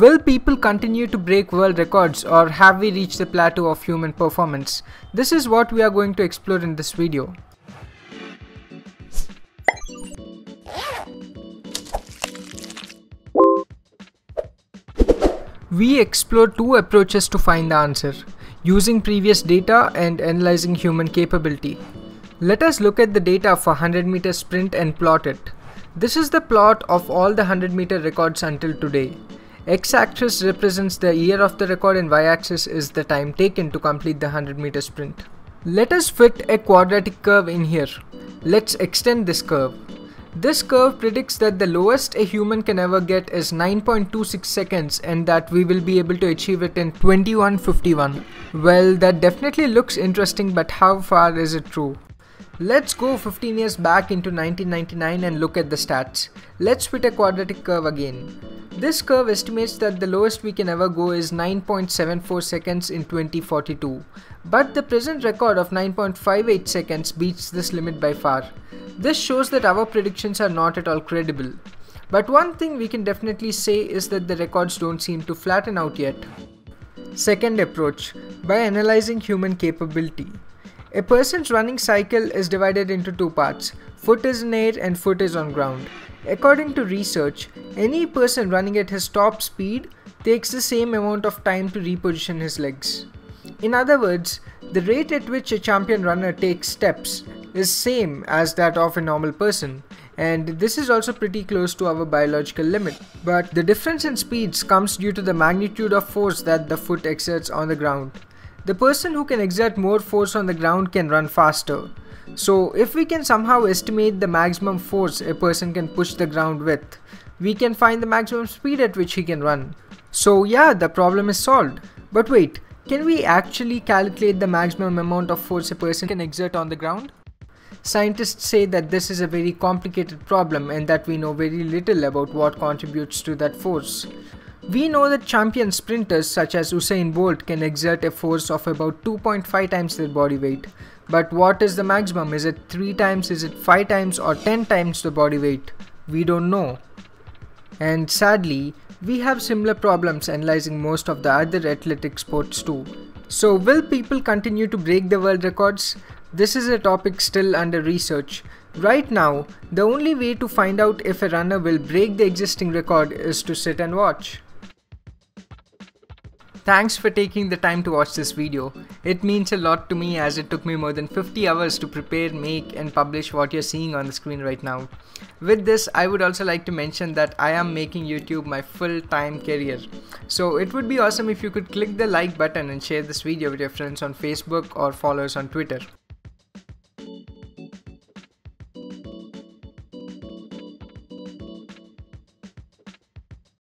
Will people continue to break world records, or have we reached the plateau of human performance? This is what we are going to explore in this video. We explore two approaches to find the answer, using previous data and analyzing human capability. Let us look at the data for 100 meter sprint and plot it. This is the plot of all the 100 meter records until today. X-axis represents the year of the record and y-axis is the time taken to complete the 100 meter sprint. Let us fit a quadratic curve in here. Let's extend this curve. This curve predicts that the lowest a human can ever get is 9.26 seconds and that we will be able to achieve it in 21:51. Well, that definitely looks interesting, but how far is it true? Let's go 15 years back into 1999 and look at the stats. Let's fit a quadratic curve again. This curve estimates that the lowest we can ever go is 9.74 seconds in 2042, but the present record of 9.58 seconds beats this limit by far. This shows that our predictions are not at all credible. But one thing we can definitely say is that the records don't seem to flatten out yet. Second approach, by analyzing human capability. A person's running cycle is divided into two parts, foot is in air and foot is on ground. According to research, any person running at his top speed takes the same amount of time to reposition his legs. In other words, the rate at which a champion runner takes steps is same as that of a normal person, and this is also pretty close to our biological limit. But the difference in speeds comes due to the magnitude of force that the foot exerts on the ground. The person who can exert more force on the ground can run faster. So if we can somehow estimate the maximum force a person can push the ground with, we can find the maximum speed at which he can run. So yeah, the problem is solved. But wait, can we actually calculate the maximum amount of force a person can exert on the ground? Scientists say that this is a very complicated problem and that we know very little about what contributes to that force. We know that champion sprinters such as Usain Bolt can exert a force of about 2.5 times their body weight. But what is the maximum? Is it 3 times, is it 5 times, or 10 times the body weight? We don't know. And sadly, we have similar problems analyzing most of the other athletic sports too. So will people continue to break the world records? This is a topic still under research. Right now, the only way to find out if a runner will break the existing record is to sit and watch. Thanks for taking the time to watch this video. It means a lot to me as it took me more than 50 hours to prepare, make and publish what you're seeing on the screen right now. With this, I would also like to mention that I am making YouTube my full-time career. So it would be awesome if you could click the like button and share this video with your friends on Facebook or followers on Twitter.